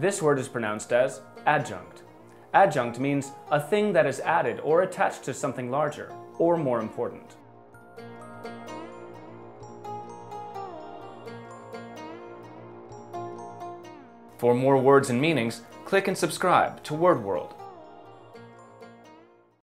This word is pronounced as adjunct. Adjunct means a thing that is added or attached to something larger or more important. For more words and meanings, click and subscribe to Word Wor(l)d.